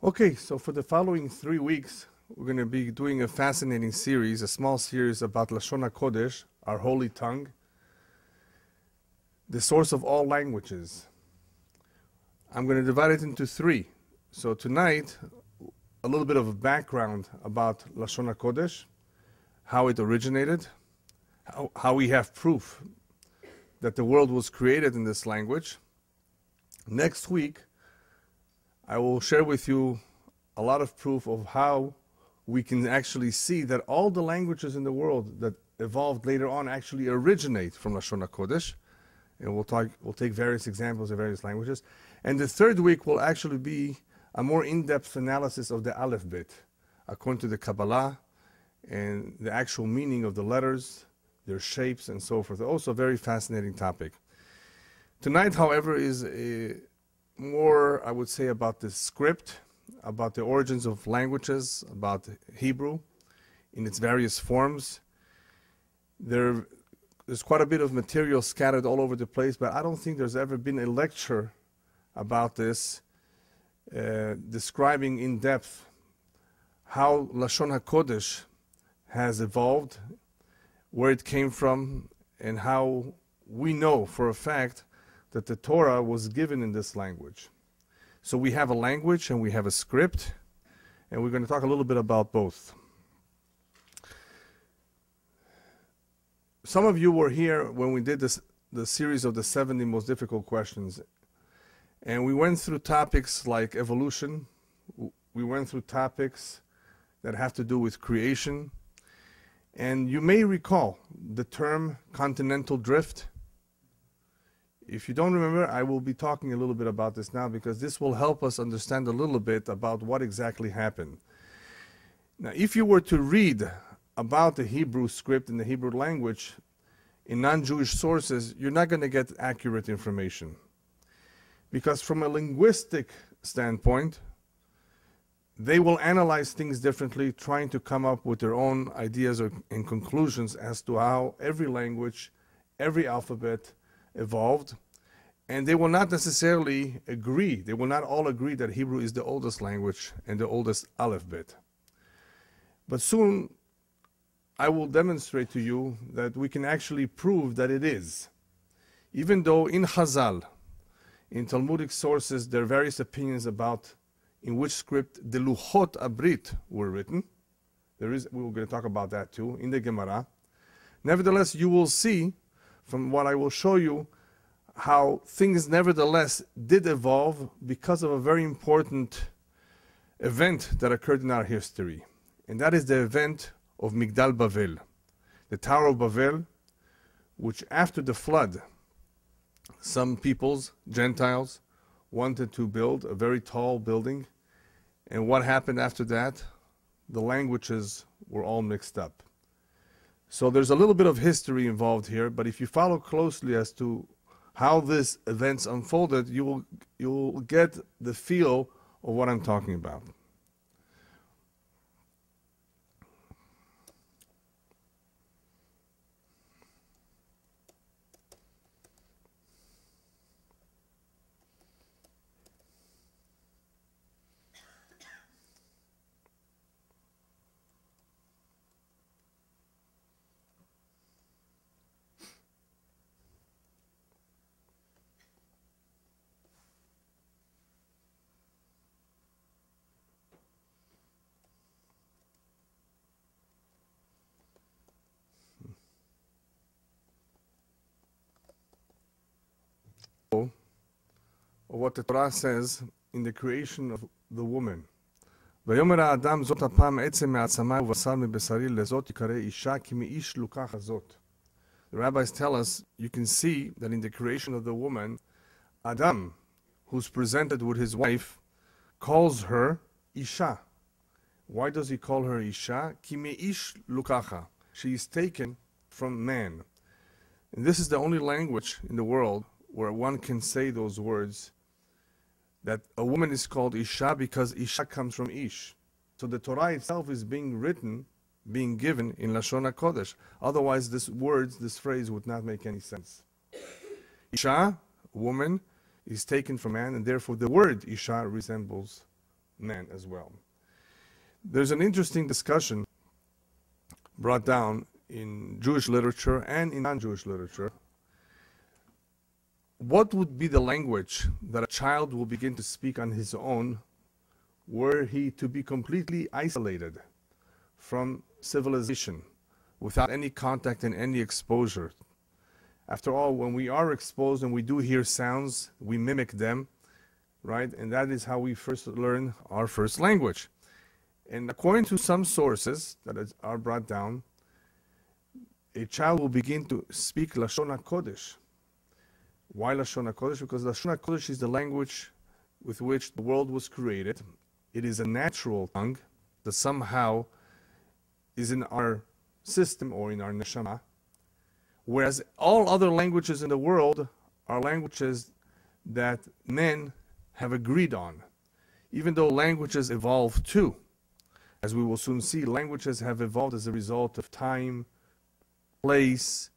Okay, so for the following 3 weeks, we're going to be doing a fascinating series, a small series about Lashon HaKodesh, our holy tongue, the source of all languages. I'm going to divide it into three. So tonight, a little bit of a background about Lashon HaKodesh, how it originated, how we have proof that the world was created in this language. Next week, I will share with you a lot of proof of how we can actually see that all the languages in the world that evolved later on actually originate from Lashon HaKodesh. And we'll take various examples of various languages. And the third week will actually be a more in-depth analysis of the Aleph bit, according to the Kabbalah, and the actual meaning of the letters, their shapes, and so forth. Also a very fascinating topic. Tonight, however, is more, I would say, about the script, about the origins of languages, about Hebrew in its various forms. There's quite a bit of material scattered all over the place, but I don't think there's ever been a lecture about this describing in depth how Lashon HaKodesh has evolved, where it came from, and how we know for a fact that the Torah was given in this language. So we have a language and we have a script, and we're going to talk a little bit about both. Some of you were here when we did the series of the 70 most difficult questions, and we went through topics like evolution. We went through topics that have to do with creation, and you may recall the term continental drift. If you don't remember, I will be talking a little bit about this now, because this will help us understand a little bit about what exactly happened. Now, if you were to read about the Hebrew script and the Hebrew language in non-Jewish sources, you're not going to get accurate information. Because from a linguistic standpoint, they will analyze things differently, trying to come up with their own ideas and conclusions as to how every language, every alphabet evolved, and they will not necessarily agree. They will not all agree that Hebrew is the oldest language and the oldest alphabet. But soon I will demonstrate to you that we can actually prove that it is. Even though in Hazal, in Talmudic sources, there are various opinions about in which script the Luchot abrit were written. We're going to talk about that too in the Gemara. Nevertheless, you will see from what I will show you how things nevertheless did evolve because of a very important event that occurred in our history. And that is the event of Migdal Bavel, the Tower of Bavel, which after the flood, some peoples, Gentiles, wanted to build a very tall building. And what happened after that? The languages were all mixed up. So there's a little bit of history involved here, but if you follow closely as to how these events unfolded, you will get the feel of what I'm talking about. Of what the Torah says in the creation of the woman. The rabbis tell us you can see that in the creation of the woman, Adam, who's presented with his wife, calls her Isha. Why does he call her Isha? She is taken from man. And this is the only language in the world where one can say those words, that a woman is called Isha because Isha comes from Ish. So the Torah itself is being written, being given in Lashon HaKodesh. Otherwise, this phrase would not make any sense. Isha, woman, is taken from man, and therefore the word Isha resembles man as well. There's an interesting discussion brought down in Jewish literature and in non-Jewish literature. What would be the language that a child will begin to speak on his own were he to be completely isolated from civilization without any contact and any exposure? After all, when we are exposed and we do hear sounds, we mimic them, right? And that is how we first learn our first language. And according to some sources that are brought down, a child will begin to speak Lashon HaKodesh. Why Lashon HaKodesh? Because Lashon HaKodesh is the language with which the world was created. It is a natural tongue that somehow is in our system or in our neshama, whereas all other languages in the world are languages that men have agreed on, even though languages evolve too. As we will soon see, languages have evolved as a result of time, place,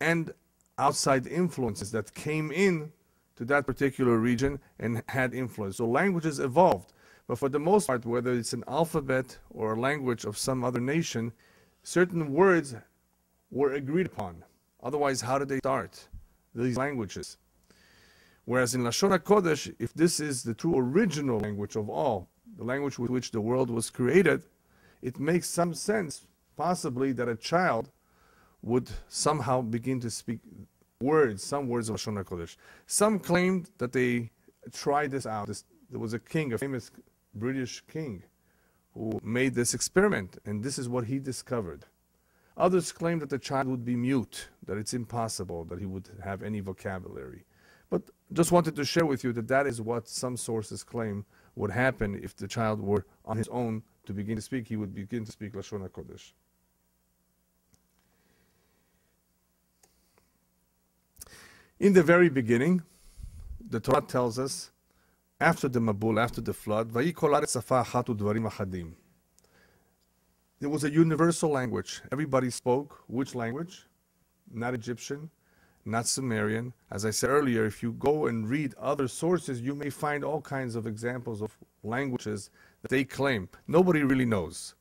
and outside influences that came in to that particular region and had influence. So languages evolved. But for the most part, whether it's an alphabet or a language of some other nation, certain words were agreed upon. Otherwise, how did they start these languages? Whereas in Lashon HaKodesh, if this is the true original language of all, the language with which the world was created, it makes some sense, possibly, that a child would somehow begin to speak words, some words of Lashon HaKodesh. Some claimed that they tried this out. There was a king, a famous British king, who made this experiment, and this is what he discovered. Others claimed that the child would be mute, that it's impossible that he would have any vocabulary. But just wanted to share with you that that is what some sources claim would happen if the child were on his own to begin to speak. He would begin to speak Lashon HaKodesh. In the very beginning, the Torah tells us, after the Mabul, after the flood, there was a universal language. Everybody spoke. Which language? Not Egyptian, not Sumerian. As I said earlier, if you go and read other sources, you may find all kinds of examples of languages that they claim. Nobody really knows.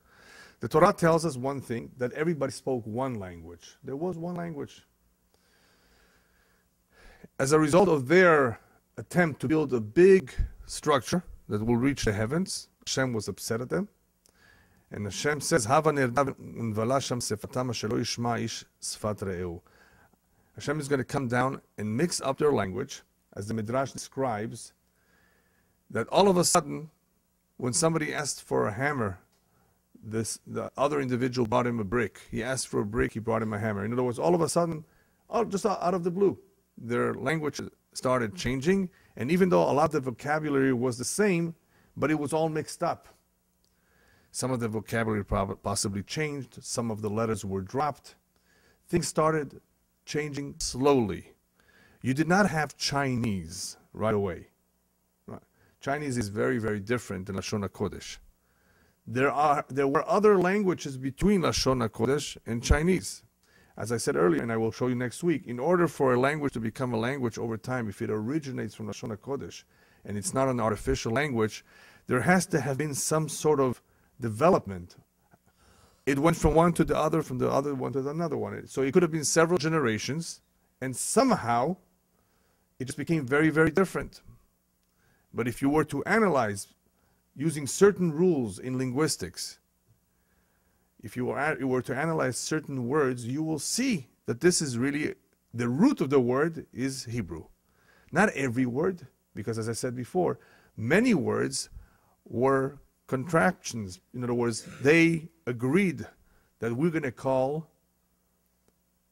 The Torah tells us one thing, that everybody spoke one language. There was one language. As a result of their attempt to build a big structure that will reach the heavens, Hashem was upset at them. And Hashem says, Hashem is going to come down and mix up their language, as the Midrash describes, that all of a sudden, when somebody asked for a hammer, the other individual brought him a brick. He asked for a brick, he brought him a hammer. In other words, all of a sudden, just out of the blue, their language started changing, and even though a lot of the vocabulary was the same, but it was all mixed up. Some of the vocabulary possibly changed, some of the letters were dropped. Things started changing slowly. You did not have Chinese right away. Right. Chinese is very, very different than Lashon HaKodesh. There were other languages between Lashon HaKodesh and Chinese. As I said earlier, and I will show you next week, in order for a language to become a language over time, if it originates from Lashon HaKodesh and it's not an artificial language, there has to have been some sort of development. It went from one to the other, from the other one to another one. So it could have been several generations, and somehow it just became very, very different. But if you were to analyze using certain rules in linguistics, if you were to analyze certain words, you will see that this is really, the root of the word is Hebrew. Not every word, because as I said before, many words were contractions. In other words, they agreed that we're going to call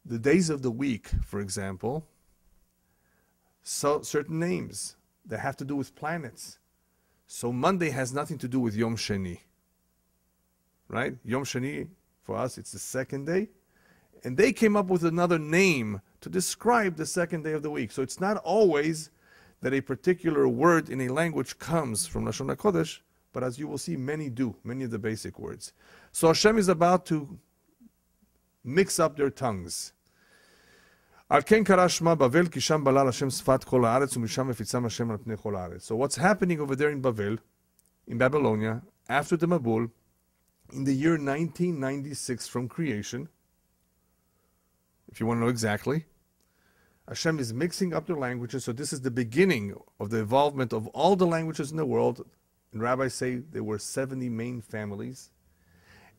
the days of the week, for example, so certain names that have to do with planets. So Monday has nothing to do with Yom Sheni. Right? Yom Sheni, for us, it's the second day. And they came up with another name to describe the second day of the week. So it's not always that a particular word in a language comes from Lashon HaKodesh, but as you will see, many do, many of the basic words. So Hashem is about to mix up their tongues. So what's happening over there in Bavel in Babylonia after the Mabul in the year 1996 from creation. If you want to know exactly, Hashem is mixing up their languages, so this is the beginning of the involvement of all the languages in the world. And rabbis say there were 70 main families.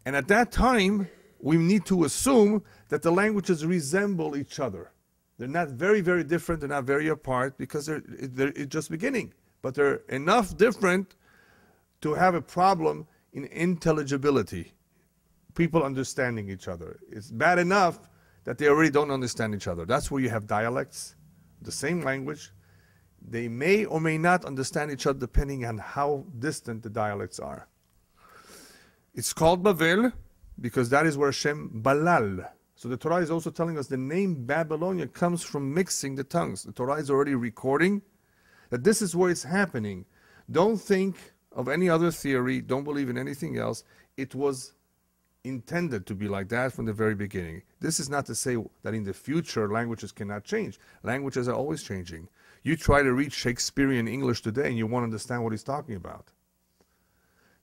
And at that time, we need to assume that the languages resemble each other. They're not very, very different, they're not very apart, because they're just beginning. But they're enough different to have a problem in intelligibility, people understanding each other. It's bad enough that they already don't understand each other. That's where you have dialects, the same language. They may or may not understand each other depending on how distant the dialects are. It's called Bavel because that is where Shem Balal. So the Torah is also telling us the name Babylonia comes from mixing the tongues. The Torah is already recording that this is where it's happening. Don't think of any other theory. Don't believe in anything else. It was intended to be like that from the very beginning. This is not to say that in the future languages cannot change. Languages are always changing. You try to read Shakespearean English today and you won't understand what he's talking about.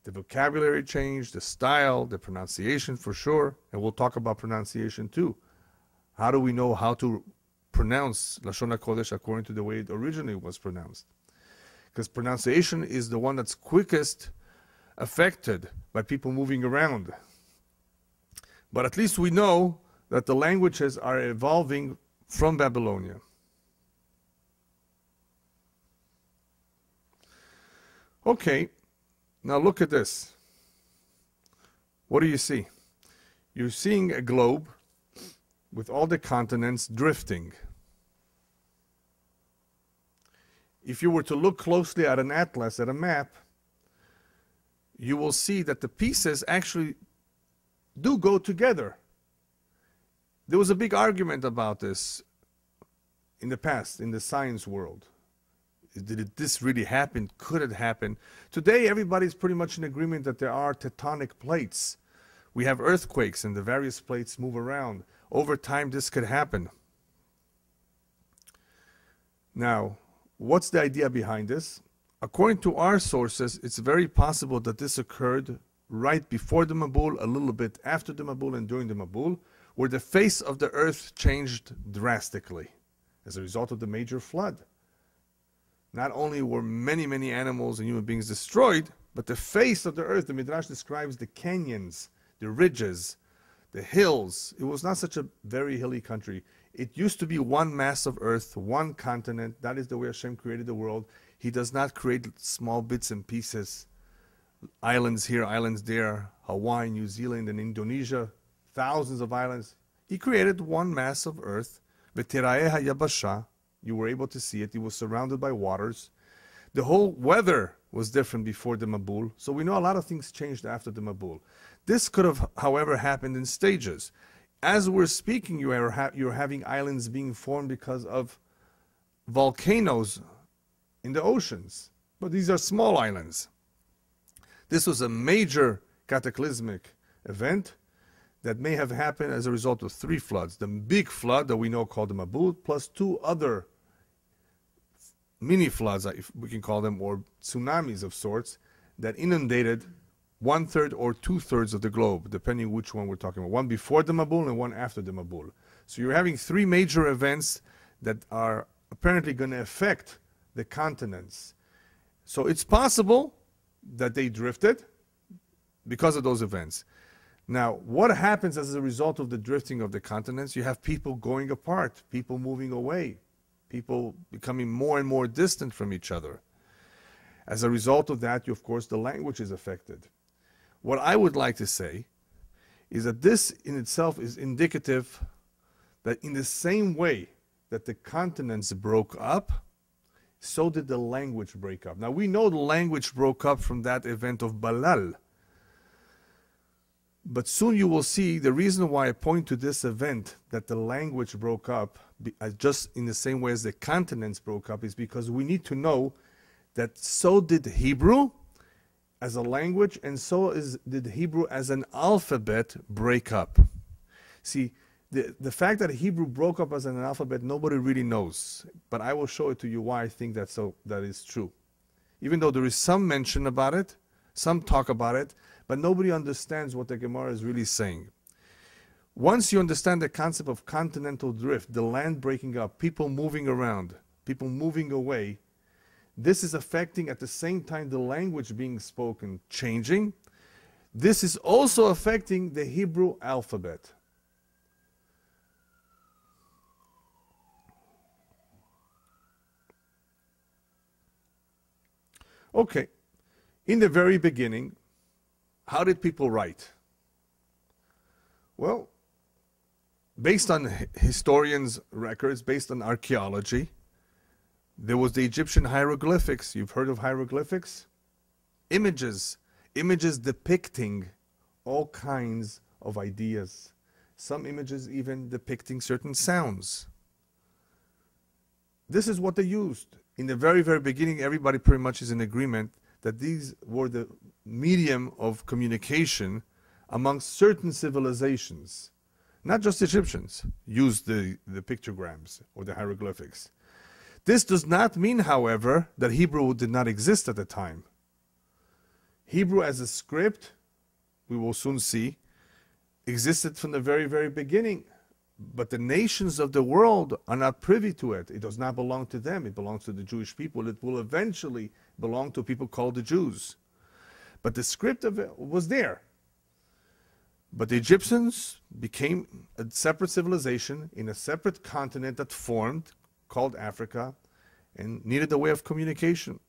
The vocabulary changed, the style, the pronunciation for sure, and we'll talk about pronunciation too. How do we know how to pronounce Lashon HaKodesh according to the way it originally was pronounced? Because pronunciation is the one that's quickest affected by people moving around. But at least we know that the languages are evolving from Babylonia. Okay, now look at this. What do you see? You're seeing a globe with all the continents drifting. If you were to look closely at an atlas, at a map, you will see that the pieces actually do go together. There was a big argument about this in the past, in the science world. Did this really happen? Could it happen? Today, everybody's pretty much in agreement that there are tectonic plates. We have earthquakes and the various plates move around. Over time, this could happen. Now, what's the idea behind this? According to our sources, it's very possible that this occurred right before the Mabul, a little bit after the Mabul, and during the Mabul, where the face of the earth changed drastically as a result of the major flood. Not only were many, many animals and human beings destroyed, but the face of the earth, the Midrash describes the canyons, the ridges, the hills. It was not such a very hilly country. It used to be one mass of earth, one continent. That is the way Hashem created the world. He does not create small bits and pieces. Islands here, islands there, Hawaii, New Zealand, and Indonesia, thousands of islands. He created one mass of earth, V'tiraeha Yabasha. You were able to see it. It was surrounded by waters. The whole weather was different before the Mabul. So we know a lot of things changed after the Mabul. This could have, however, happened in stages. As we're speaking, you're having islands being formed because of volcanoes in the oceans. But these are small islands. This was a major cataclysmic event that may have happened as a result of three floods. The big flood that we know called the Mabul, plus two other mini floods, if we can call them, or tsunamis of sorts, that inundated one-third or two-thirds of the globe, depending which one we're talking about. One before the Mabul and one after the Mabul. So you're having three major events that are apparently going to affect the continents. So it's possible that they drifted because of those events. Now, what happens as a result of the drifting of the continents? You have people going apart, people moving away, people becoming more and more distant from each other. As a result of that, of course, the language is affected. What I would like to say is that this in itself is indicative that in the same way that the continents broke up, so did the language break up. Now, we know the language broke up from that event of Balal. But soon you will see the reason why I point to this event, that the language broke up just in the same way as the continents broke up, is because we need to know that so did Hebrew as a language, and so did Hebrew as an alphabet break up. See, the fact that Hebrew broke up as an alphabet, nobody really knows. But I will show it to you why I think that is true. Even though there is some mention about it, Some talk about it, but nobody understands what the Gemara is really saying. Once you understand the concept of continental drift, the land breaking up, people moving around, people moving away, this is affecting at the same time the language being spoken changing. This is also affecting the Hebrew alphabet. Okay, in the very beginning, how did people write? Well, based on historians' records, based on archaeology, there was the Egyptian hieroglyphics. You've heard of hieroglyphics? Images, images depicting all kinds of ideas. Some images even depicting certain sounds. This is what they used. In the very, very beginning, everybody pretty much is in agreement that these were the medium of communication among certain civilizations. Not just Egyptians used the pictograms or the hieroglyphics. This does not mean, however, that Hebrew did not exist at the time. Hebrew as a script, we will soon see, existed from the very, very beginning. But the nations of the world are not privy to it. It does not belong to them. It belongs to the Jewish people. It will eventually belong to people called the Jews. But the script of it was there. But the Egyptians became a separate civilization in a separate continent that formed, called Africa, and needed a way of communication.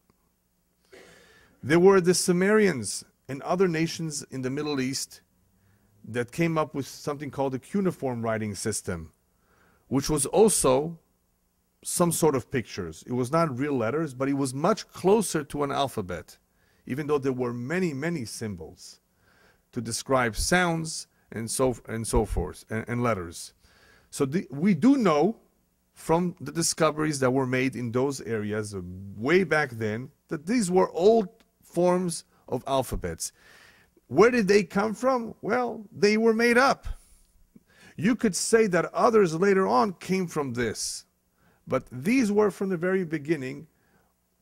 There were the Sumerians and other nations in the Middle East that came up with something called a cuneiform writing system, which was also some sort of pictures. It was not real letters, but it was much closer to an alphabet, even though there were many, many symbols to describe sounds and so forth, and letters. So we do know from the discoveries that were made in those areas way back then that these were old forms of alphabets. Where did they come from? Well, they were made up. You could say that others later on came from this, but these were from the very beginning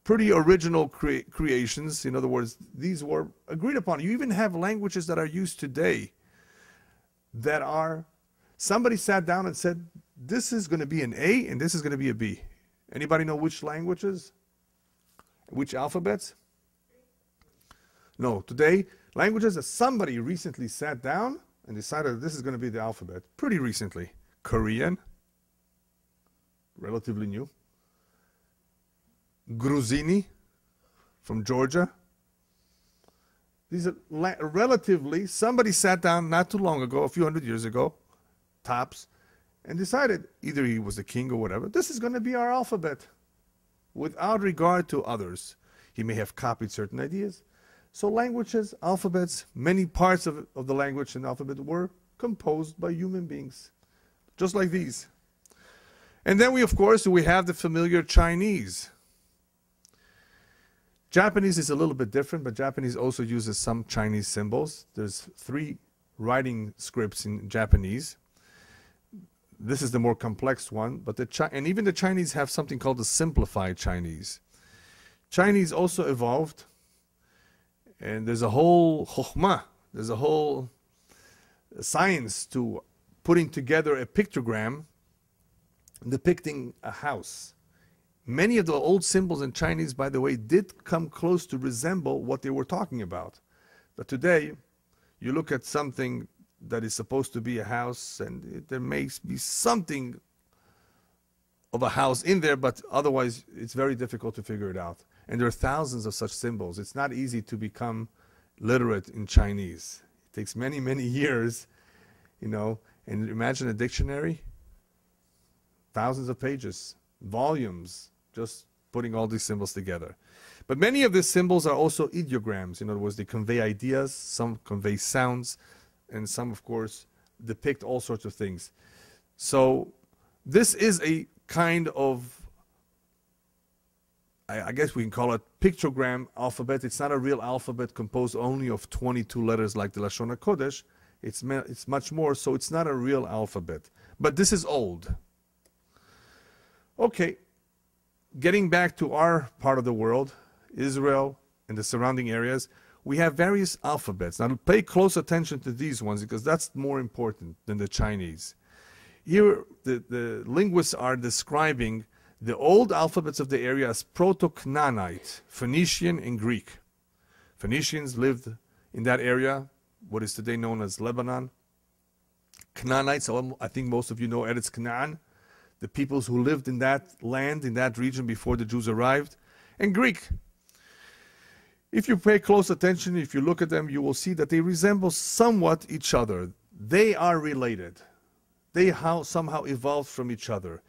pretty original creations. In other words, these were agreed upon. You even have languages that are used today that are, somebody sat down and said, this is going to be an A and this is going to be a B. Anybody know which languages? Which alphabets? No, today, languages that somebody recently sat down and decided that this is going to be the alphabet. Pretty recently. Korean, relatively new. Gruzini, from Georgia. These are relatively, somebody sat down not too long ago, a few hundred years ago, tops, and decided, either he was the king or whatever, this is going to be our alphabet, without regard to others. He may have copied certain ideas. So languages, alphabets, many parts of the language and alphabet were composed by human beings, just like these. And then we, of course, we have the familiar Chinese. Japanese is a little bit different, but Japanese also uses some Chinese symbols. There's 3 writing scripts in Japanese. This is the more complex one, but and even the Chinese have something called the simplified Chinese. Chinese also evolved. And there's a whole chokhmah, there's a whole science to putting together a pictogram depicting a house. Many of the old symbols in Chinese, by the way, did come close to resemble what they were talking about. But today, you look at something that is supposed to be a house, and there may be something of a house in there, but otherwise it's very difficult to figure it out. And there are thousands of such symbols. It's not easy to become literate in Chinese. It takes many, many years, you know. And imagine a dictionary, thousands of pages, volumes, just putting all these symbols together. But many of these symbols are also ideograms. In other words, they convey ideas, some convey sounds, and some, of course, depict all sorts of things. So this is a kind of, I guess we can call it pictogram alphabet. It's not a real alphabet composed only of 22 letters like the Lashon HaKodesh. It's much more, so it's not a real alphabet. But this is old. Okay, getting back to our part of the world, Israel and the surrounding areas, we have various alphabets. Now pay close attention to these ones because that's more important than the Chinese. Here the linguists are describing the old alphabets of the area as Proto Canaanite, Phoenician and Greek. Phoenicians lived in that area, what is today known as Lebanon. Canaanites, I think most of you know Eretz Canaan, the peoples who lived in that land, in that region before the Jews arrived, and Greek. If you pay close attention, if you look at them, you will see that they resemble somewhat each other. They are related. They somehow evolved from each other.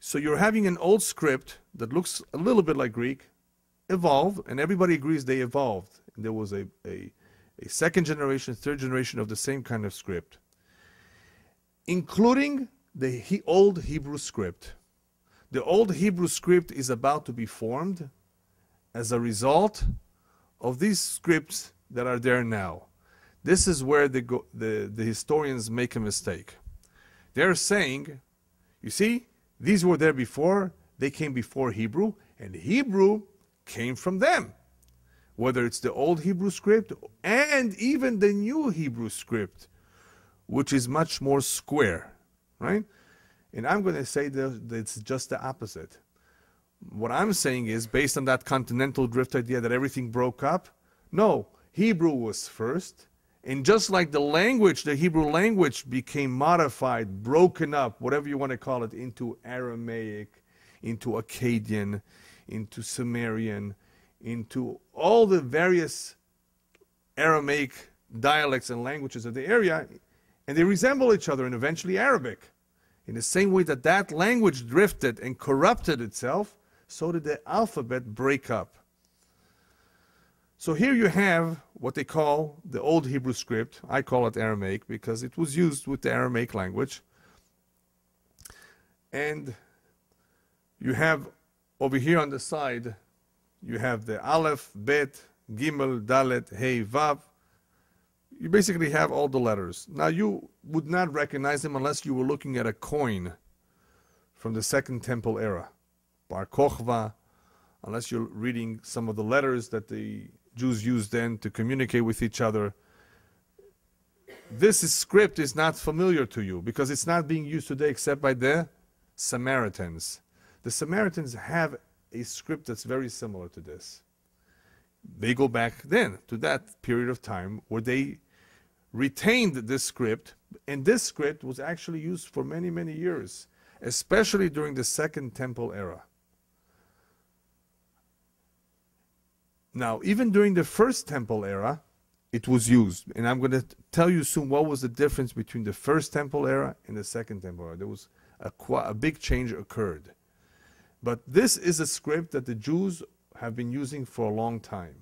So you're having an old script that looks a little bit like Greek, evolve, and everybody agrees they evolved. And there was a second generation, third generation of the same kind of script, including the old Hebrew script. The old Hebrew script is about to be formed as a result of these scripts that are there now. This is where the historians make a mistake. They're saying, you see, these were there before, they came before Hebrew, and Hebrew came from them. Whether it's the old Hebrew script and even the new Hebrew script, which is much more square, right? And I'm going to say that it's just the opposite. What I'm saying is, based on that continental drift idea that everything broke up, no, Hebrew was first, and just like the language, the Hebrew language became modified, broken up, whatever you want to call it, into Aramaic, into Akkadian, into Sumerian, into all the various Aramaic dialects and languages of the area, and they resemble each other, and eventually Arabic. In the same way that that language drifted and corrupted itself, so did the alphabet break up. So here you have what they call the old Hebrew script. I call it Aramaic because it was used with the Aramaic language. And you have over here on the side, you have the Aleph, Bet, Gimel, Dalet, Hey, Vav. You basically have all the letters. Now you would not recognize them unless you were looking at a coin from the Second Temple era, Bar Kochva, unless you're reading some of the letters that the Jews used then to communicate with each other. This script is not familiar to you because it's not being used today except by the Samaritans. The Samaritans have a script that's very similar to this. They go back then to that period of time where they retained this script, and this script was actually used for many, many years, especially during the Second Temple era. Now, even during the First Temple era, it was used, and I'm going to tell you soon what was the difference between the First Temple era and the Second Temple era. There was a big change occurred, but this is a script that the Jews have been using for a long time.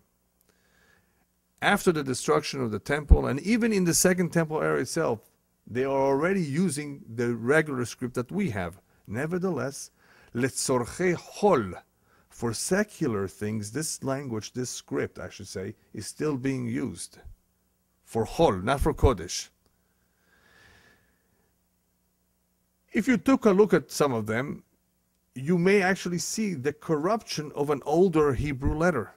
After the destruction of the temple, and even in the Second Temple era itself, they are already using the regular script that we have. Nevertheless, letzorchei hol, for secular things, this language, this script, I should say, is still being used for hol, not for kodesh. If you took a look at some of them, you may actually see the corruption of an older Hebrew letter.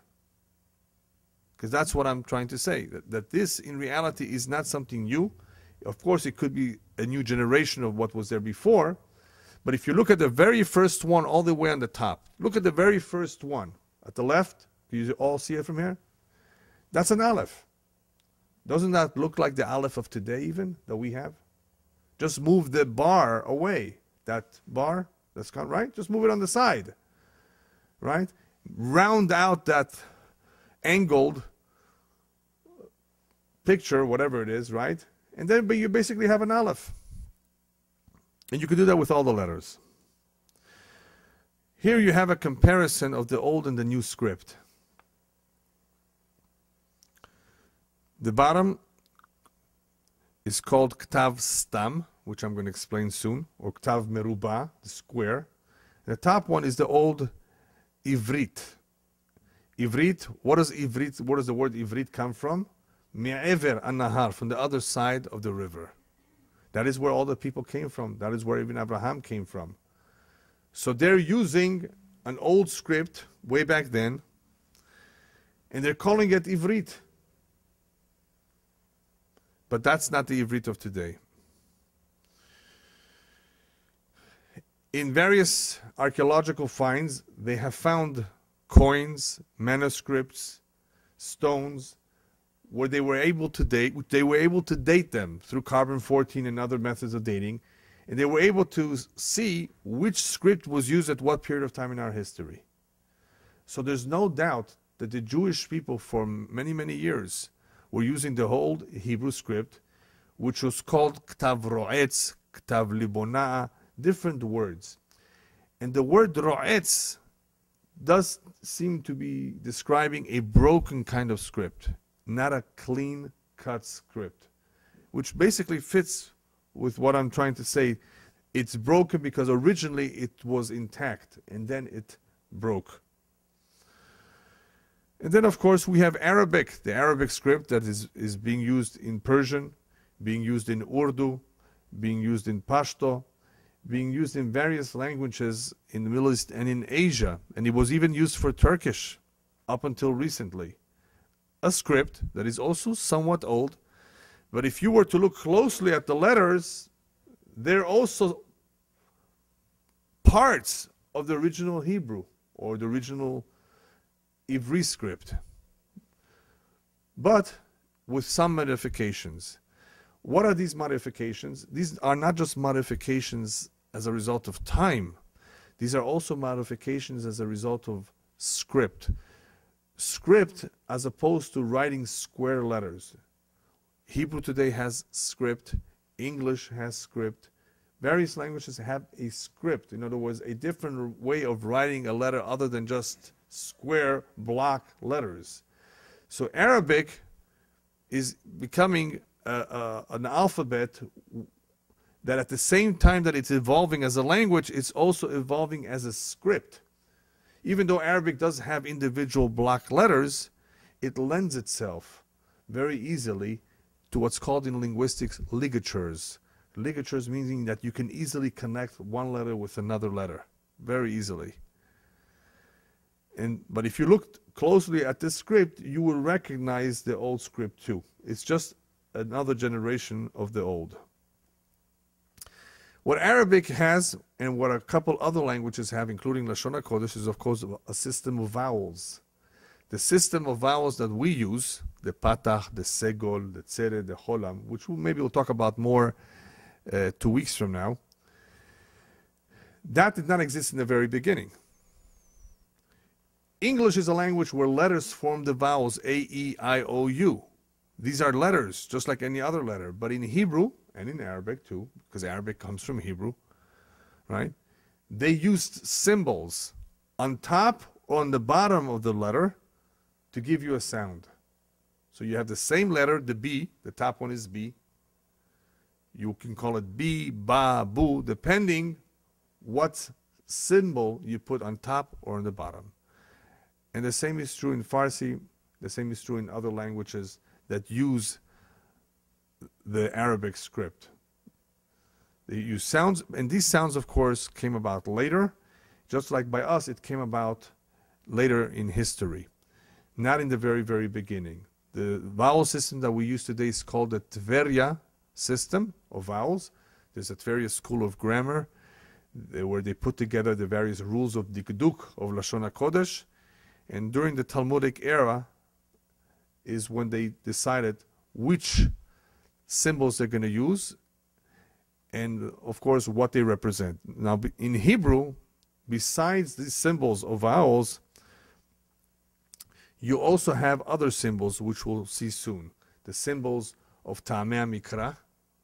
Because that's what I'm trying to say, that this in reality is not something new. Of course, it could be a new generation of what was there before, but if you look at the very first one all the way on the top, look at the very first one at the left, do you all see it from here? That's an Aleph. Doesn't that look like the Aleph of today even, that we have? Just move the bar away, that bar. That's not right. Just move it on the side, right? Round out that angled picture, whatever it is, right? And then you basically have an Aleph. And you can do that with all the letters. Here you have a comparison of the old and the new script. The bottom is called Ketav Stam, which I'm going to explain soon, or Ktav Meruba, the square. The top one is the old Ivrit. Ivrit, what does Ivrit, what does the word Ivrit come from? Me'ever an-nahar, from the other side of the river. That is where all the people came from. That is where even Abraham came from. So they're using an old script way back then, and they're calling it Ivrit. But that's not the Ivrit of today. In various archaeological finds, they have found coins, manuscripts, stones, where they were able to date them through carbon-14 and other methods of dating, and they were able to see which script was used at what period of time in our history. So there's no doubt that the Jewish people for many, many years were using the old Hebrew script, which was called Ktav Ro'etz, Ktav Libona, different words. And the word Ro'etz does seem to be describing a broken kind of script, not a clean-cut script, which basically fits with what I'm trying to say. It's broken because originally it was intact, and then it broke. And then, of course, we have Arabic, the Arabic script that is being used in Persian, being used in Urdu, being used in Pashto, being used in various languages in the Middle East and in Asia. And it was even used for Turkish up until recently. A script that is also somewhat old, but if you were to look closely at the letters, they're also parts of the original Hebrew or the original Ivri script, but with some modifications. What are these modifications? These are not just modifications as a result of time. These are also modifications as a result of script. Script as opposed to writing square letters. Hebrew today has script, English has script, various languages have a script. In other words, a different way of writing a letter other than just square block letters. So Arabic is becoming an alphabet that at the same time that it's evolving as a language, it's also evolving as a script. Even though Arabic does have individual block letters, it lends itself very easily to what's called in linguistics ligatures. Ligatures meaning that you can easily connect one letter with another letter, very easily. But if you looked closely at this script, you will recognize the old script too. It's just another generation of the old. What Arabic has, and what a couple other languages have, including Lashon HaKodesh, is of course a system of vowels. The system of vowels that we use, the patach, the segol, the tzere, the cholam, which we'll talk about more 2 weeks from now, that did not exist in the very beginning. English is a language where letters form the vowels A, E, I, O, U. These are letters, just like any other letter. But in Hebrew, and in Arabic too, because Arabic comes from Hebrew, right? They used symbols on top or on the bottom of the letter to give you a sound. So you have the same letter, the B, the top one is B. You can call it B, Ba, Bu, depending what symbol you put on top or on the bottom. And the same is true in Farsi, the same is true in other languages that use the Arabic script. They use sounds, and these sounds, of course, came about later. Just like by us, it came about later in history, not in the very, very beginning. The vowel system that we use today is called the Tverya system of vowels. There's a Tverya school of grammar where they put together the various rules of Dikduk, of Lashon HaKodesh. And during the Talmudic era is when they decided which symbols they're going to use and, of course, what they represent. Now, in Hebrew, besides these symbols of vowels, you also have other symbols, which we'll see soon. The symbols of Ta'amei Mikra,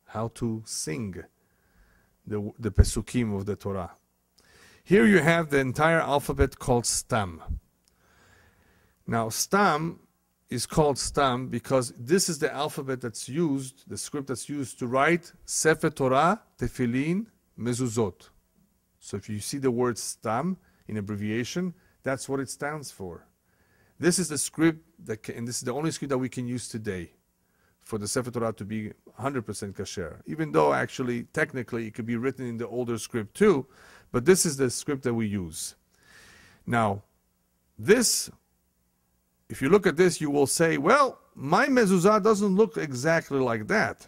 how to sing the Pesukim of the Torah. Here you have the entire alphabet called Stam. Now, Stam is called Stam because this is the alphabet that's used, the script that's used to write Sefer Torah, Tefillin, Mezuzot. So if you see the word Stam in abbreviation, that's what it stands for. This is the script, and this is the only script that we can use today for the Sefer Torah to be 100% kasher, even though actually, technically, it could be written in the older script too, but this is the script that we use. Now, this, if you look at this, you will say, well, my mezuzah doesn't look exactly like that.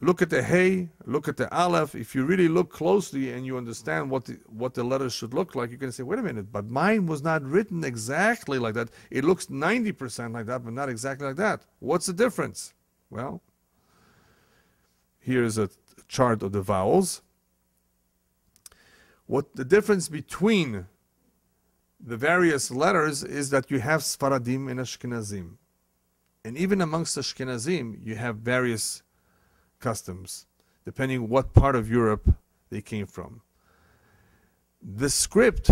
Look at the hey, look at the aleph. If you really look closely and you understand what the letters should look like, you can say, wait a minute, but mine was not written exactly like that. It looks 90% like that, but not exactly like that. What's the difference? Well, here's a chart of the vowels. What the difference between the various letters is that you have Sfaradim and Ashkenazim. And even amongst Ashkenazim, you have various customs, depending what part of Europe they came from. The script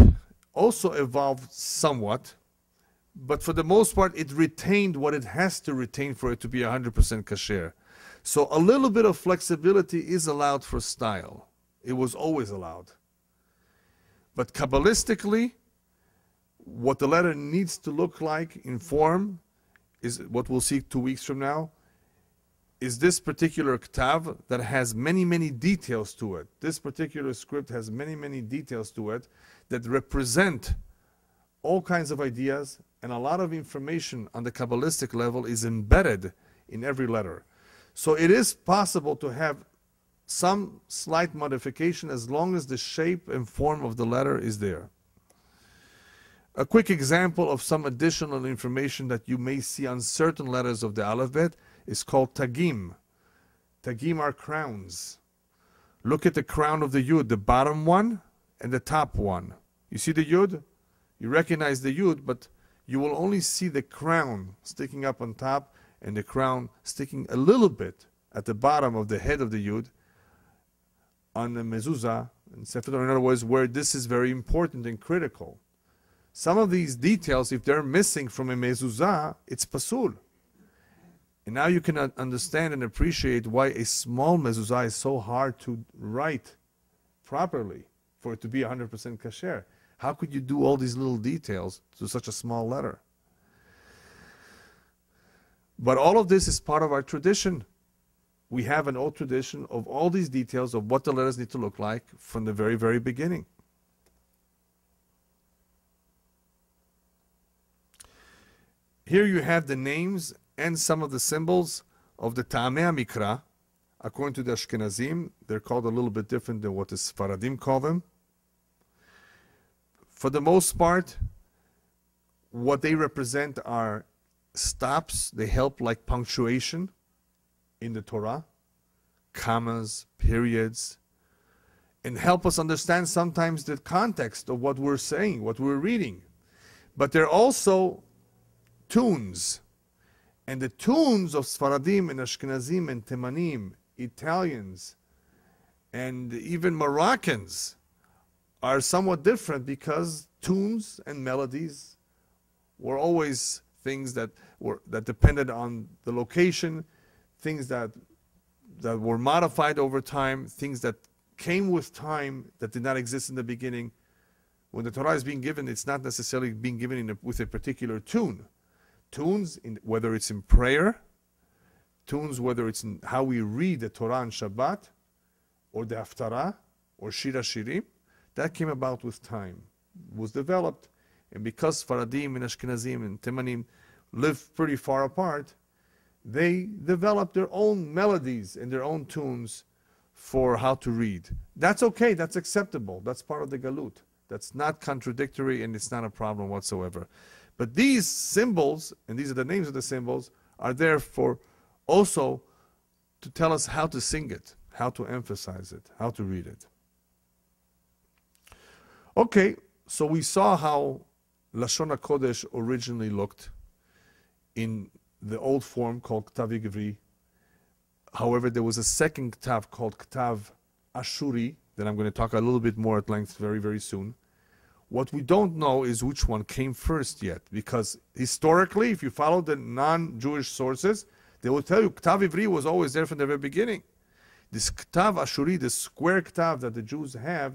also evolved somewhat, but for the most part, it retained what it has to retain for it to be 100% kasher. So a little bit of flexibility is allowed for style. It was always allowed. But Kabbalistically, what the letter needs to look like in form is what we'll see 2 weeks from now. Is this particular ktav that has many, many details to it. This particular script has many, many details to it that represent all kinds of ideas, and a lot of information on the Kabbalistic level is embedded in every letter. So it is possible to have some slight modification as long as the shape and form of the letter is there. A quick example of some additional information that you may see on certain letters of the alphabet is called tagim. Tagim are crowns. Look at the crown of the yud, the bottom one and the top one. You see the yud? You recognize the yud, but you will only see the crown sticking up on top and the crown sticking a little bit at the bottom of the head of the yud on the mezuzah. In Sefer Torah, in other words, where this is very important and critical. Some of these details, if they're missing from a mezuzah, it's pasul. And now you can understand and appreciate why a small mezuzah is so hard to write properly for it to be 100% kasher. How could you do all these little details to such a small letter? But all of this is part of our tradition. We have an old tradition of all these details of what the letters need to look like from the very, very beginning. Here you have the names and some of the symbols of the Ta'amei Mikra. According to the Ashkenazim, they're called a little bit different than what the Sfaradim call them. For the most part, what they represent are stops. They help like punctuation in the Torah, commas, periods, and help us understand sometimes the context of what we're saying, what we're reading. But they're also tunes. And the tunes of Sfaradim and Ashkenazim and Temanim, Italians, and even Moroccans are somewhat different because tunes and melodies were always things that depended on the location, things that were modified over time, things that came with time that did not exist in the beginning. When the Torah is being given, it's not necessarily being given with a particular tune. Tunes, whether it's in prayer, tunes whether it's in how we read the Torah on Shabbat, or the Haftarah, or Shir HaShirim, that came about with time, was developed. And because Sfaradim and Ashkenazim and Temanim live pretty far apart, they developed their own melodies and their own tunes for how to read. That's okay, that's acceptable, that's part of the Galut. That's not contradictory and it's not a problem whatsoever. But these symbols, and these are the names of the symbols, are there for also to tell us how to sing it, how to emphasize it, how to read it. Okay, so we saw how Lashon HaKodesh originally looked in the old form called Ktav Ivri. However, there was a second Ktav called Ketav Ashuri that I'm going to talk a little bit more at length very, very soon. What we don't know is which one came first yet, because historically, if you follow the non-Jewish sources, they will tell you Ktav Ivri was always there from the very beginning. This Ketav Ashuri, the square Ketav that the Jews have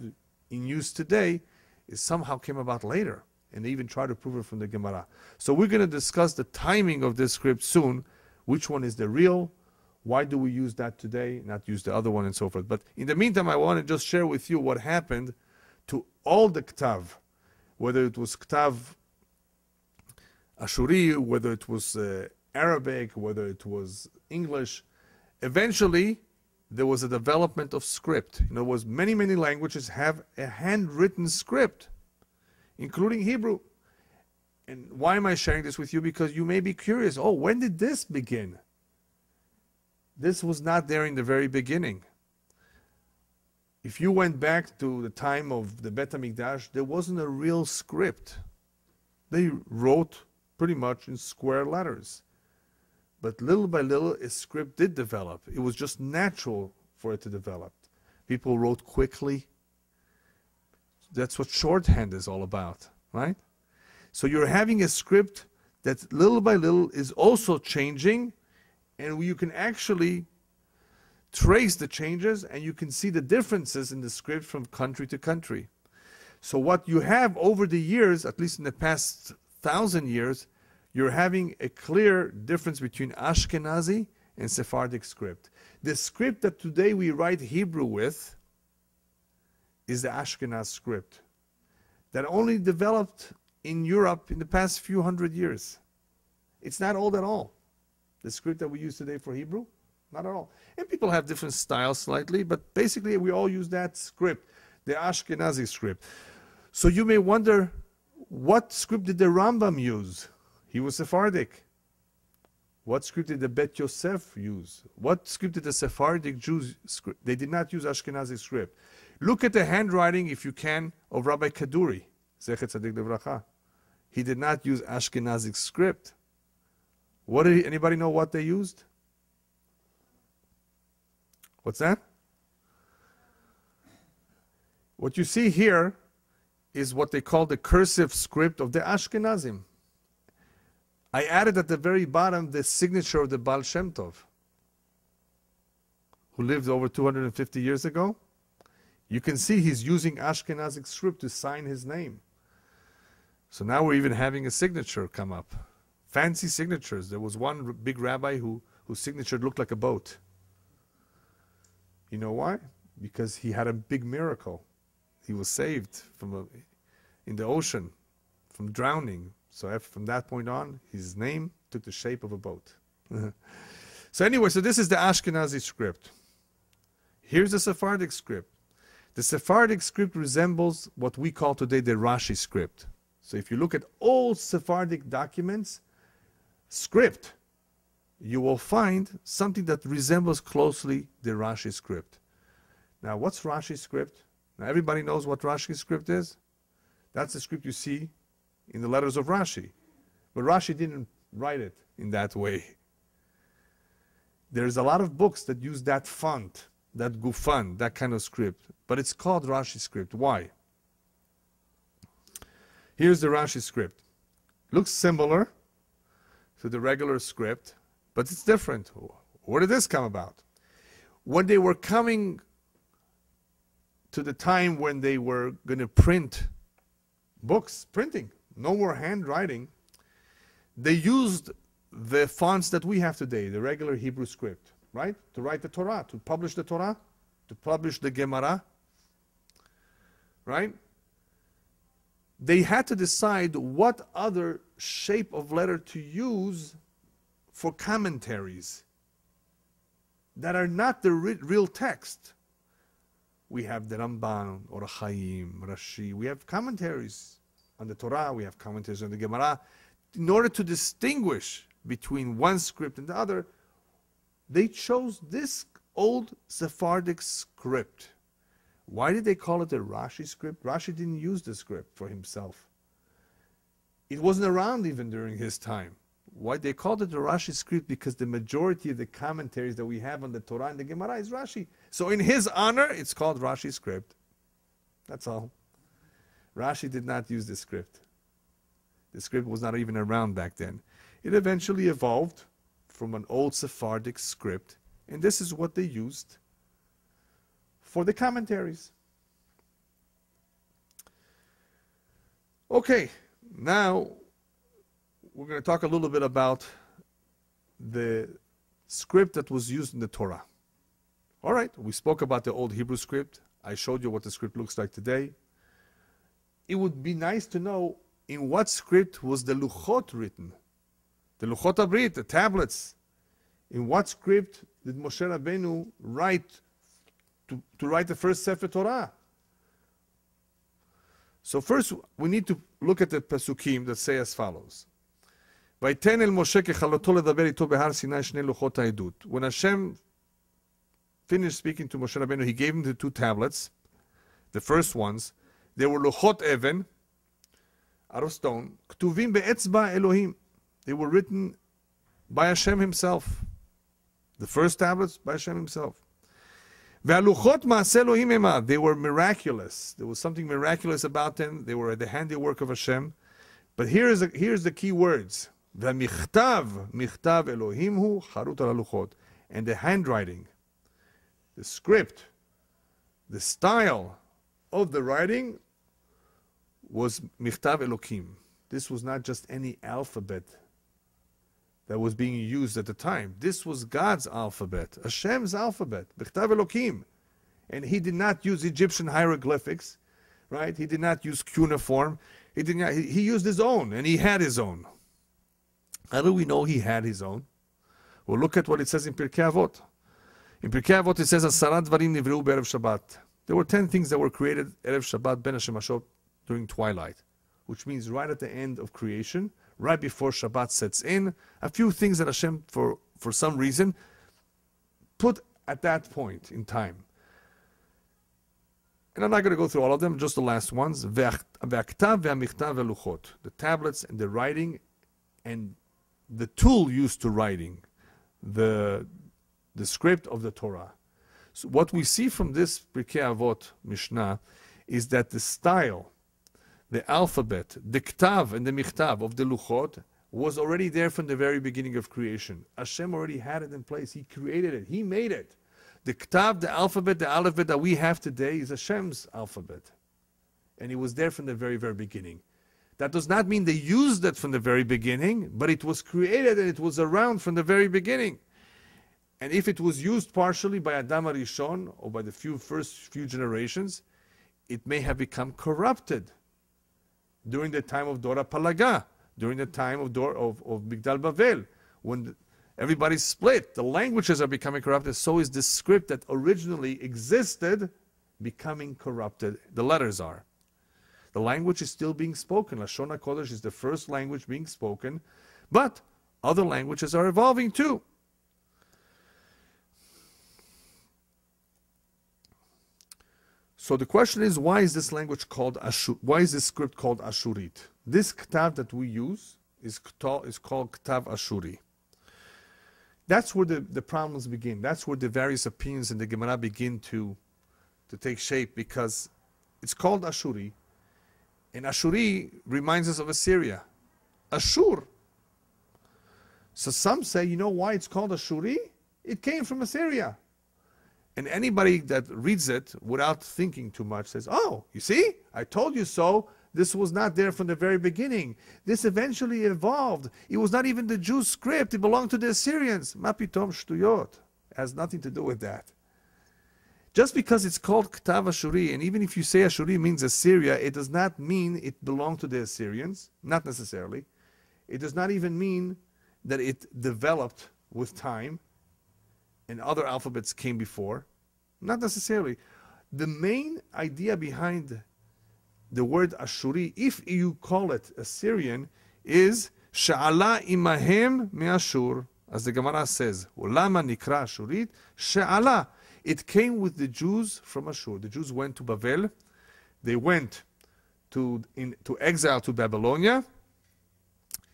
in use today, is somehow came about later, and they even try to prove it from the Gemara. So we're going to discuss the timing of this script soon, which one is the real, why do we use that today, not use the other one, and so forth. But in the meantime, I want to just share with you what happened to all the Ketav. Whether it was Ketav Ashuri, whether it was Arabic, whether it was English. Eventually, there was a development of script. You know, it was many, many languages have a handwritten script, including Hebrew. And why am I sharing this with you? Because you may be curious, oh, when did this begin? This was not there in the very beginning. If you went back to the time of the Bet HaMikdash, there wasn't a real script. They wrote pretty much in square letters. But little by little, a script did develop. It was just natural for it to develop. People wrote quickly. That's what shorthand is all about, right? So you're having a script that little by little is also changing, and you can actually trace the changes, and you can see the differences in the script from country to country. So what you have over the years, at least in the past 1,000 years, you're having a clear difference between Ashkenazi and Sephardic script. The script that today we write Hebrew with is the Ashkenaz script that only developed in Europe in the past few hundred years. It's not old at all. The script that we use today for Hebrew, not at all. And people have different styles slightly, but basically we all use that script, the Ashkenazi script. So you may wonder, what script did the Rambam use? He was Sephardic. What script did the Bet Yosef use? What script did the Sephardic Jews script? They did not use Ashkenazi script. Look at the handwriting, if you can, of Rabbi Kaduri, Zecher Tzadik Livracha. He did not use Ashkenazi script. What did anybody know what they used? What's that? What you see here is what they call the cursive script of the Ashkenazim. I added at the very bottom the signature of the Baal Shem Tov, who lived over 250 years ago. You can see he's using Ashkenazic script to sign his name. So now we're even having a signature come up. Fancy signatures. There was one big rabbi whose signature looked like a boat. You know why? Because he had a big miracle. He was saved from in the ocean, from drowning. So from that point on, his name took the shape of a boat. So anyway, so this is the Ashkenazi script. Here's the Sephardic script. The Sephardic script resembles what we call today the Rashi script. So if you look at all Sephardic documents, script, you will find something that resembles closely the Rashi script. Now, what's Rashi script? Now, everybody knows what Rashi script is. That's the script you see in the letters of Rashi. But Rashi didn't write it in that way. There's a lot of books that use that font, that gufan, that kind of script. But it's called Rashi script. Why? Here's the Rashi script. Looks similar to the regular script, but it's different. Where did this come about? When they were coming to the time when they were going to print books, printing, no more handwriting, they used the fonts that we have today, the regular Hebrew script, right? To write the Torah, to publish the Torah, to publish the Gemara, right? They had to decide what other shape of letter to use for commentaries that are not the real text. We have the Ramban, or Chaim, Rashi. We have commentaries on the Torah. We have commentaries on the Gemara. In order to distinguish between one script and the other, they chose this old Sephardic script. Why did they call it a Rashi script? Rashi didn't use the script for himself. It wasn't around even during his time. Why they called it a Rashi script? Because the majority of the commentaries that we have on the Torah and the Gemara is Rashi. So in his honor, it's called Rashi script. That's all. Rashi did not use the script. The script was not even around back then. It eventually evolved from an old Sephardic script, and this is what they used for the commentaries. Okay, now we're going to talk a little bit about the script that was used in the Torah. All right, we spoke about the old Hebrew script. I showed you what the script looks like today. It would be nice to know in what script was the Luchot written. The Luchot abrit, the tablets. In what script did Moshe Rabbeinu write to write the first Sefer Torah? So first we need to look at the Pesukim that say as follows. When Hashem finished speaking to Moshe Rabbeinu, he gave him the two tablets, the first ones. They were Luchot Even, out of stone, Ktuvim be'etzba Elohim. They were written by Hashem himself. The first tablets by Hashem himself. They were miraculous. There was something miraculous about them. They were the handiwork of Hashem. But here's the key words. Miktav Elohim hu charut al haluchot. And the handwriting, the script, the style of the writing was Miktav Elohim. This was not just any alphabet that was being used at the time. This was God's alphabet, Hashem's alphabet, Bechtav Elohim. And he did not use Egyptian hieroglyphics, right? He did not use cuneiform. He used his own, and he had his own. How do we know he had his own? Well, look at what it says in Pirkei Avot. In Pirkei Avot, it says, Asara dvarim nivreu be'erev Shabbat. There were 10 things that were created Erev Shabbat ben Hashem Hashot during twilight, which means right at the end of creation, right before Shabbat sets in, a few things that Hashem, for some reason, put at that point in time. And I'm not going to go through all of them, just the last ones. The tablets and the writing and the tool used to writing, the script of the Torah. So what we see from this Pirkei Avot Mishnah is that the style, the alphabet, the Ktav and the Miktav of the Luchot was already there from the very beginning of creation. Hashem already had it in place. He created it. He made it. The Ktav, the alphabet, the Aleph that we have today is Hashem's alphabet. And it was there from the very, very beginning. That does not mean they used it from the very beginning, but it was created and it was around from the very beginning. And if it was used partially by Adam HaRishon or by the first few generations, it may have become corrupted during the time of Dora Palaga, during the time of Migdal Bavel, when everybody's split, the languages are becoming corrupted, so is the script that originally existed becoming corrupted. The letters are. The language is still being spoken. Lashon HaKodesh is the first language being spoken, but other languages are evolving too. So the question is, why is this language called Ashur? Why is this script called Ashurit? This Ktav that we use is called Ketav Ashuri. That's where the problems begin. That's where the various opinions in the Gemara begin to take shape, because it's called Ashuri, and Ashuri reminds us of Assyria. Ashur. So some say, you know why it's called Ashuri? It came from Assyria. And anybody that reads it without thinking too much says, oh, you see, I told you so. This was not there from the very beginning. This eventually evolved. It was not even the Jew script. It belonged to the Assyrians. Ma pitom shtuyot. It has nothing to do with that. Just because it's called Ketav Ashuri, and even if you say Ashuri means Assyria, it does not mean it belonged to the Assyrians. Not necessarily. It does not even mean that it developed with time and other alphabets came before. Not necessarily. The main idea behind the word Ashuri, if you call it Assyrian, is Sha'ala imahem me'ashur, as the Gemara says, Ulama nikra Ashurit, Sha'ala. It came with the Jews from Ashur. The Jews went to Bavel. They went to exile to Babylonia.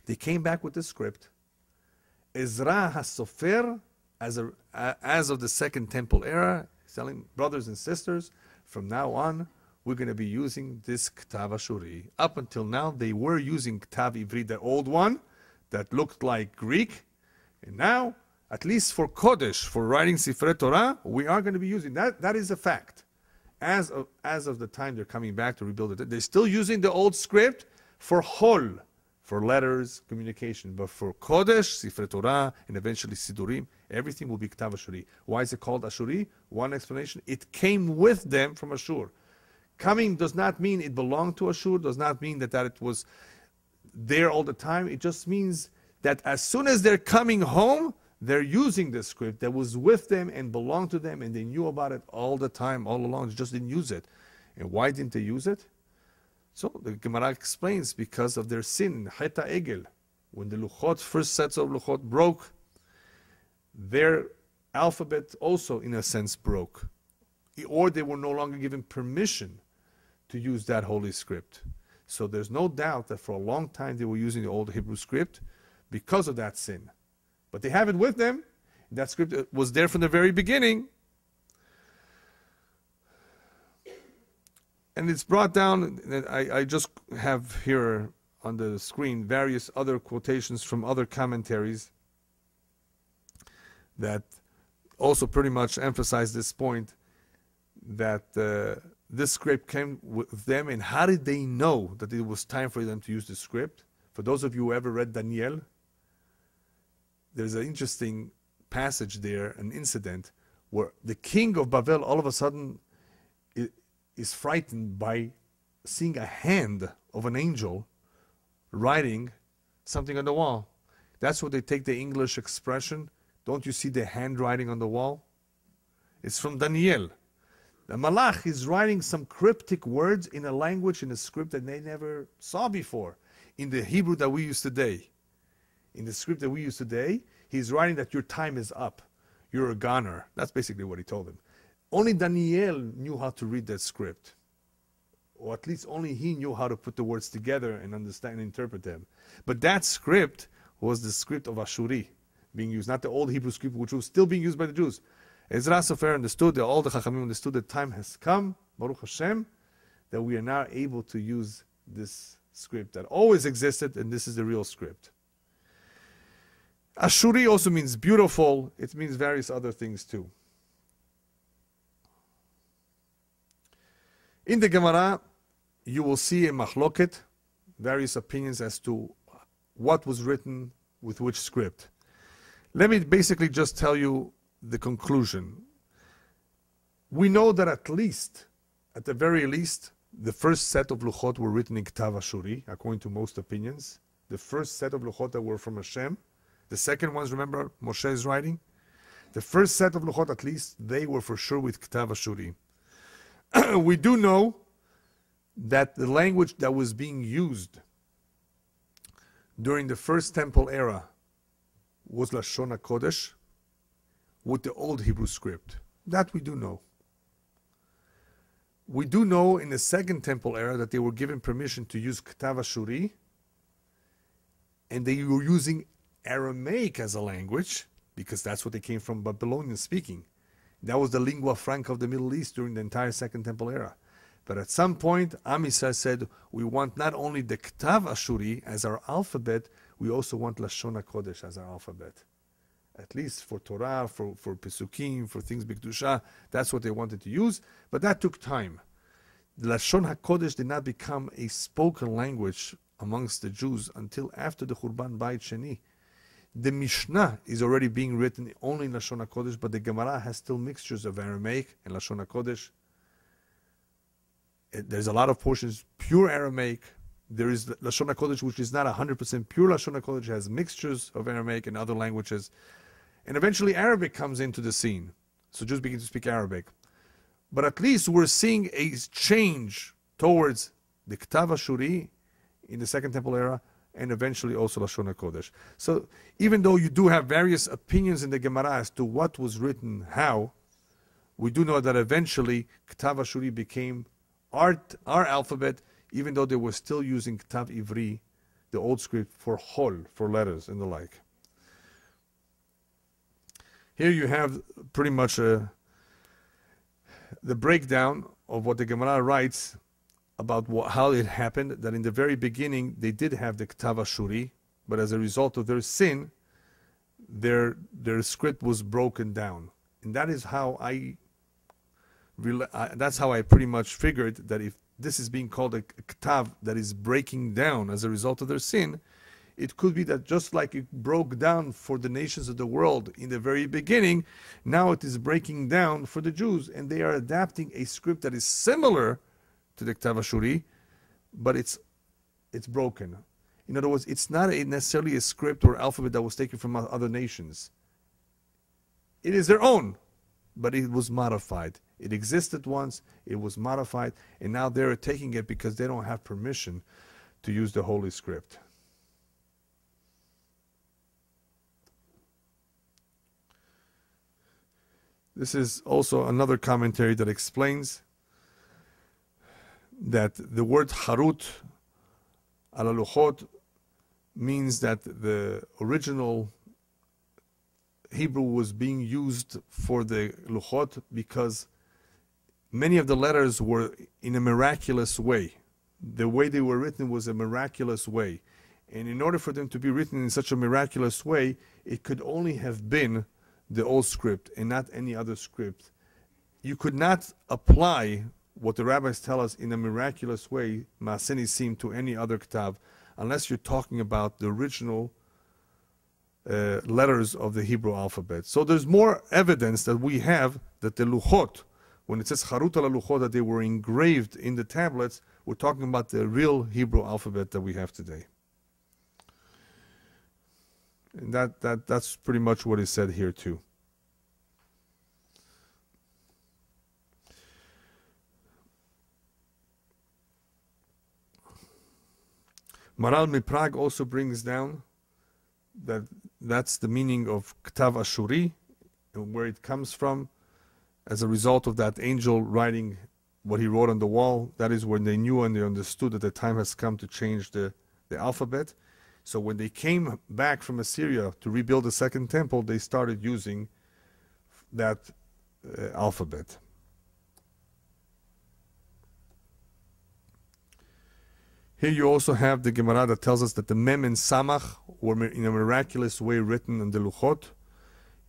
They came back with the script. Ezra HaSofer, as of the Second Temple era, telling brothers and sisters, from now on, we're going to be using this Ketav Ashuri. Up until now, they were using Ktav Ivri, the old one, that looked like Greek. And now, at least for Kodesh, for writing Sefer Torah, we are going to be using that. That is a fact. As of the time they're coming back to rebuild it, they're still using the old script for Hol, for letters, communication, but for Kodesh, Sefer Torah, and eventually Sidurim, everything will be Ketav Ashuri. Why is it called Ashuri? One explanation, it came with them from Ashur. Coming does not mean it belonged to Ashur, does not mean that it was there all the time. It just means that as soon as they're coming home, they're using the script that was with them and belonged to them, and they knew about it all the time, all along, they just didn't use it. And why didn't they use it? So the Gemara explains, because of their sin, Cheta Egel. When the Luchot, first sets of Luchot broke, their alphabet also, in a sense, broke. Or they were no longer given permission to use that holy script. So there's no doubt that for a long time they were using the old Hebrew script because of that sin. But they have it with them. That script was there from the very beginning. And it's brought down, I just have here on the screen various other quotations from other commentaries that also pretty much emphasize this point, that this script came with them. And how did they know that it was time for them to use the script? For those of you who ever read Daniel, there's an interesting passage there, an incident, where the king of Bavel all of a sudden is frightened by seeing a hand of an angel writing something on the wall. That's where they take the English expression, don't you see the handwriting on the wall? It's from Daniel. The Malach is writing some cryptic words in a language, in a script that they never saw before, in the Hebrew that we use today. In the script that we use today, he's writing that your time is up. You're a goner. That's basically what he told him. Only Daniel knew how to read that script. Or at least only he knew how to put the words together and understand and interpret them. But that script was the script of Ashuri being used, not the old Hebrew script, which was still being used by the Jews. Ezra Sofer understood, all the Chachamim understood that time has come, Baruch Hashem, that we are now able to use this script that always existed, and this is the real script. Ashuri also means beautiful. It means various other things too. In the Gemara, you will see a machloket, various opinions as to what was written with which script. Let me basically just tell you the conclusion. We know that at the very least, the first set of Luchot were written in Ketav Ashuri, according to most opinions. The first set of Luchot that were from Hashem. The second ones, remember, Moshe is writing. The first set of Luchot, at least, they were for sure with Ketav Ashuri. We do know that the language that was being used during the first temple era was Lashon HaKodesh with the old Hebrew script. That we do know. We do know in the second temple era that they were given permission to use Ketav Ashuri, and they were using Aramaic as a language, because that's what they came from, Babylonian speaking. That was the lingua franca of the Middle East during the entire Second Temple era. But at some point, Am Yisrael said, we want not only the Ketav Ashuri as our alphabet, we also want Lashon HaKodesh as our alphabet. At least for Torah, for Pesukim, for things B'Kedusha, that's what they wanted to use. But that took time. Lashon HaKodesh did not become a spoken language amongst the Jews until after the Churban Bayit Sheni. The Mishnah is already being written only in Lashon HaKodesh, but the Gemara has still mixtures of Aramaic and Lashon HaKodesh. There's a lot of portions pure Aramaic. There is Lashon HaKodesh, which is not 100% pure Lashon HaKodesh, has mixtures of Aramaic and other languages. And eventually Arabic comes into the scene. So Jews begin to speak Arabic. But at least we're seeing a change towards the Ketav Ashuri in the Second Temple era, and eventually also Lashon HaKodesh. So even though you do have various opinions in the Gemara as to what was written how, we do know that eventually Ketav Ashuri became our alphabet, even though they were still using Ktav Ivri, the old script, for hol, for letters and the like. Here you have pretty much the breakdown of what the Gemara writes about how it happened, that in the very beginning they did have the Ketav Ashuri, but as a result of their sin, their script was broken down. And that is how I pretty much figured that if this is being called a Ketav that is breaking down as a result of their sin, it could be that just like it broke down for the nations of the world in the very beginning, now it is breaking down for the Jews, and they are adapting a script that is similar to the Ketav Ashuri, but it's broken. In other words, it's not necessarily a script or alphabet that was taken from other nations. It is their own, but it was modified. It existed once, it was modified, and now they're taking it because they don't have permission to use the holy script. This is also another commentary that explains that the word Harut ala Luchot means that the original Hebrew was being used for the Luchot because many of the letters were in a miraculous way. The way they were written was a miraculous way. And in order for them to be written in such a miraculous way, it could only have been the old script and not any other script. You could not apply what the rabbis tell us in a miraculous way, Maaseh Nisim, to any other Ktav, unless you're talking about the original letters of the Hebrew alphabet. So there's more evidence that we have that the Luchot, when it says Harut ala Luchot, that they were engraved in the tablets, we're talking about the real Hebrew alphabet that we have today. And that's pretty much what is said here too. Maral Miprag also brings down that that's the meaning of Ketav Ashuri, and where it comes from, as a result of that angel writing what he wrote on the wall. That is when they knew and they understood that the time has come to change the alphabet. So when they came back from Assyria to rebuild the second temple, they started using that alphabet. Here you also have the Gemara that tells us that the Mem and Samach were in a miraculous way written in the Luchot.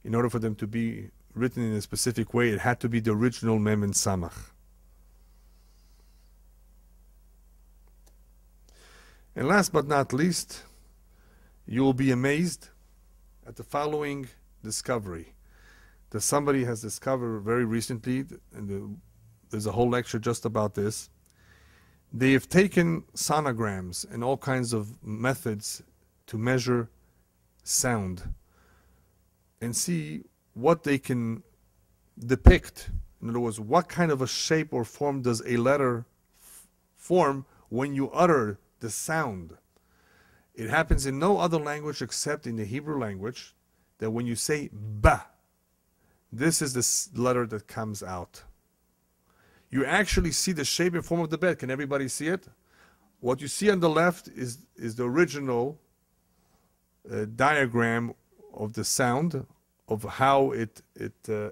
In order for them to be written in a specific way, it had to be the original Mem and Samach. And last but not least, you will be amazed at the following discovery that somebody has discovered very recently, and there's a whole lecture just about this. They have taken sonograms and all kinds of methods to measure sound and see what they can depict. In other words, what kind of a shape or form does a letter form when you utter the sound. It happens in no other language except in the Hebrew language, that when you say ba, this is the letter that comes out. You actually see the shape and form of the bed. Can everybody see it? What you see on the left is the original diagram of the sound, of how it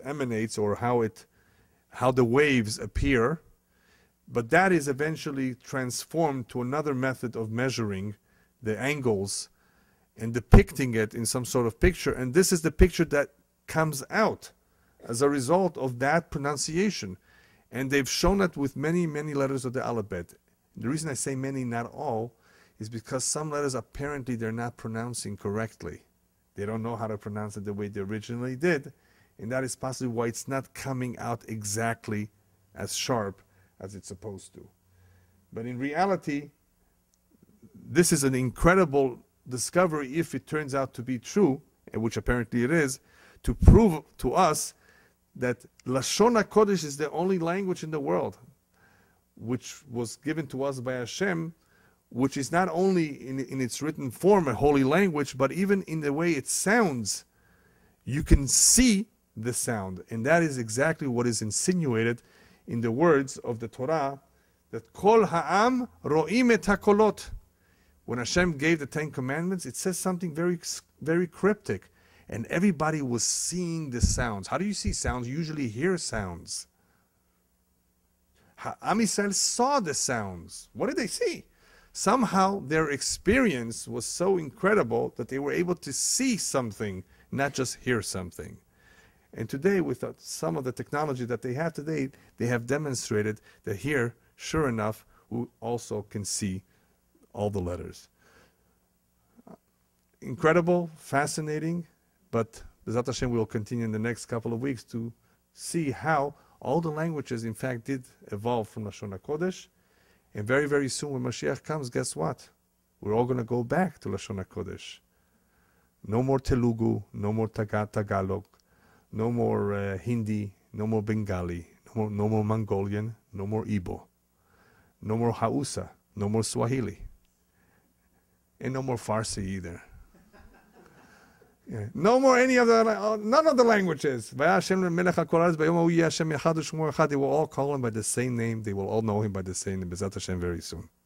emanates, or how the waves appear. But that is eventually transformed to another method of measuring the angles and depicting it in some sort of picture. And this is the picture that comes out as a result of that pronunciation. And they've shown it with many, many letters of the alphabet. The reason I say many, not all, is because some letters apparently they're not pronouncing correctly. They don't know how to pronounce it the way they originally did. And that is possibly why it's not coming out exactly as sharp as it's supposed to. But in reality, this is an incredible discovery, if it turns out to be true, which apparently it is, to prove to us that Lashon HaKodesh is the only language in the world which was given to us by Hashem, which is not only in its written form a holy language, but even in the way it sounds, you can see the sound. And that is exactly what is insinuated in the words of the Torah, that Kol ha'am ro'im et hakolot. When Hashem gave the Ten Commandments, it says something very, very cryptic. And everybody was seeing the sounds. How do you see sounds? You usually hear sounds. Am Yisrael saw the sounds. What did they see? Somehow their experience was so incredible that they were able to see something, not just hear something. And today, with some of the technology that they have today, they have demonstrated that here, sure enough, we also can see all the letters. Incredible, fascinating, but B'ezrat Hashem will continue in the next couple of weeks to see how all the languages, in fact, did evolve from Lashon HaKodesh. And very, very soon when Mashiach comes, guess what? We're all going to go back to Lashon HaKodesh. No more Telugu, no more Tagalog, no more Hindi, no more Bengali, no more Mongolian, no more Igbo, no more Hausa, no more Swahili, and no more Farsi either. Yeah. No more any of the, none of the languages. They will all call him by the same name. They will all know him by the same name. Bezat Hashem very soon.